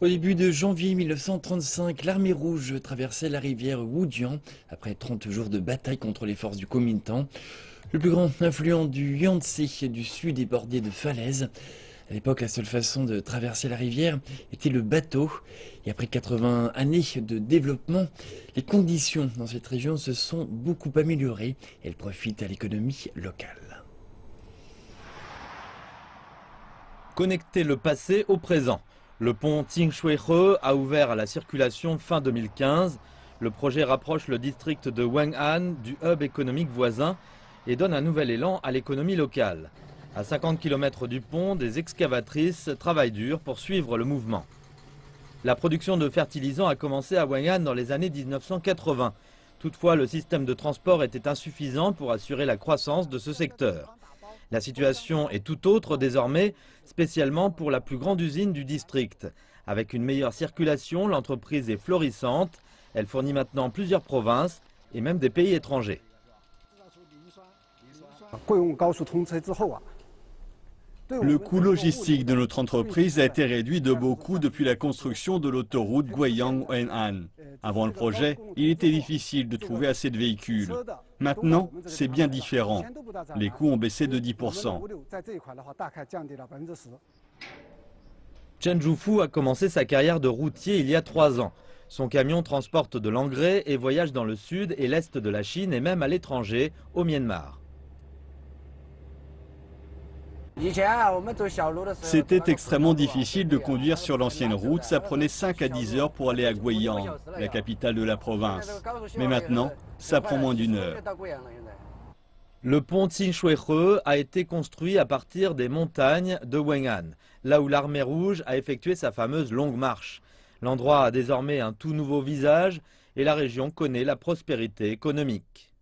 Au début de janvier 1935, l'armée rouge traversait la rivière Wujiang après 30 jours de bataille contre les forces du Kuomintang. Le plus grand affluent du Yangtze du sud est bordé de falaises. À l'époque, la seule façon de traverser la rivière était le bateau. Et après 80 années de développement, les conditions dans cette région se sont beaucoup améliorées. Elles profitent à l'économie locale. Connecter le passé au présent. Le pont Qingshuihe a ouvert à la circulation fin 2015. Le projet rapproche le district de Weng'an du hub économique voisin et donne un nouvel élan à l'économie locale. À 50 km du pont, des excavatrices travaillent dur pour suivre le mouvement. La production de fertilisants a commencé à Weng'an dans les années 1980. Toutefois, le système de transport était insuffisant pour assurer la croissance de ce secteur. La situation est tout autre désormais, spécialement pour la plus grande usine du district. Avec une meilleure circulation, l'entreprise est florissante. Elle fournit maintenant plusieurs provinces et même des pays étrangers. Le coût logistique de notre entreprise a été réduit de beaucoup depuis la construction de l'autoroute Guiyang-Weng'an. Avant le projet, il était difficile de trouver assez de véhicules. Maintenant, c'est bien différent. Les coûts ont baissé de 10%. Chen Jufu a commencé sa carrière de routier il y a 3 ans. Son camion transporte de l'engrais et voyage dans le sud et l'est de la Chine et même à l'étranger, au Myanmar. C'était extrêmement difficile de conduire sur l'ancienne route, ça prenait 5 à 10 heures pour aller à Guiyang, la capitale de la province. Mais maintenant, ça prend moins d'1 heure. Le pont Qingshuihe a été construit à partir des montagnes de Weng'an, là où l'armée rouge a effectué sa fameuse longue marche. L'endroit a désormais un tout nouveau visage et la région connaît la prospérité économique.